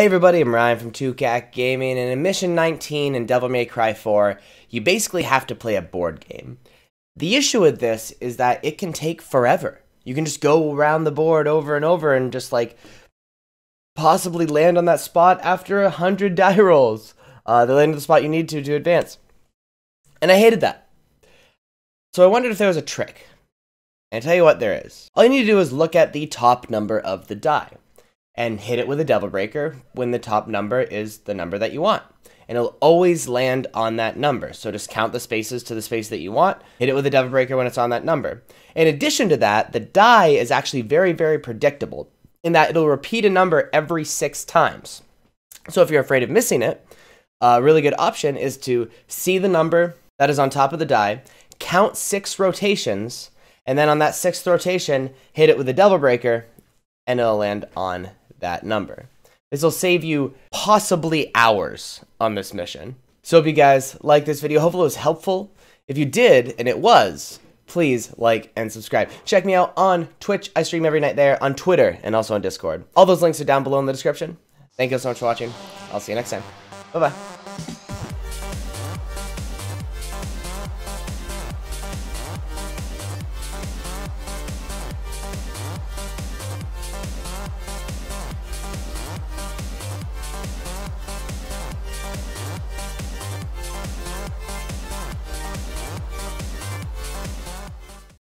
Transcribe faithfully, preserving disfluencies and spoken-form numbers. Hey everybody, I'm Ryan from two C A C Gaming, and in Mission nineteen in Devil May Cry four, you basically have to play a board game. The issue with this is that it can take forever. You can just go around the board over and over and just like possibly land on that spot after a hundred die rolls. Uh, they land on the spot you need to to advance. And I hated that. So I wondered if there was a trick. And I tell you what, there is. All you need to do is look at the top number of the die and hit it with a Devil Breaker when the top number is the number that you want. And it'll always land on that number. So just count the spaces to the space that you want, hit it with a Devil Breaker when it's on that number. In addition to that, the die is actually very, very predictable in that it'll repeat a number every six times. So if you're afraid of missing it, a really good option is to see the number that is on top of the die, count six rotations, and then on that sixth rotation, hit it with a Devil Breaker, and it'll land on that number. This will save you possibly hours on this mission. So hope you guys liked this video. Hopefully it was helpful. If you did, and it was, please like and subscribe. Check me out on Twitch. I stream every night there, on Twitter, and also on Discord. All those links are down below in the description. Thank you so much for watching. I'll see you next time. Bye-bye.